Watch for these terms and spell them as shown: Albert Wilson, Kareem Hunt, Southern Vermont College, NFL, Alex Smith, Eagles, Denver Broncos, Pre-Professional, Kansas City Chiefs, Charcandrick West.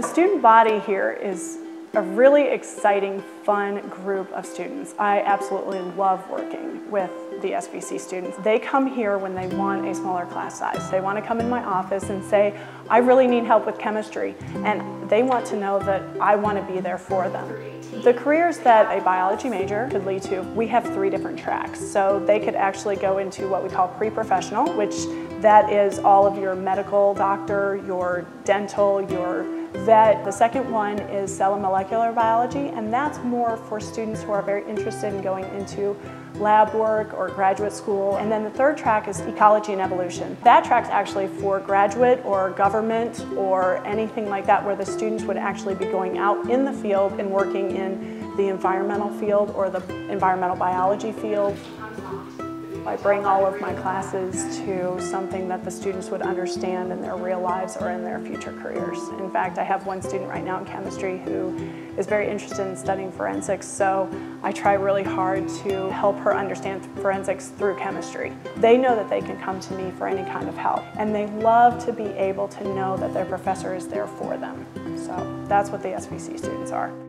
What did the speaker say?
The student body here is a really exciting, fun group of students. I absolutely love working with the SVC students. They come here when they want a smaller class size. They want to come in my office and say, I really need help with chemistry, and they want to know that I want to be there for them. The careers that a biology major could lead to, we have three different tracks. So they could actually go into what we call pre-professional, which that is all of your medical doctor, your dental, your vet. The second one is cell and molecular biology, and that's more for students who are very interested in going into lab work or graduate school. And then the third track is ecology and evolution. That track's actually for graduate or government or anything like that, where the students would actually be going out in the field and working in the environmental field or the environmental biology field. I bring all of my classes to something that the students would understand in their real lives or in their future careers. In fact, I have one student right now in chemistry who is very interested in studying forensics, so I try really hard to help her understand forensics through chemistry. They know that they can come to me for any kind of help, and they love to be able to know that their professor is there for them. So that's what the SVC students are.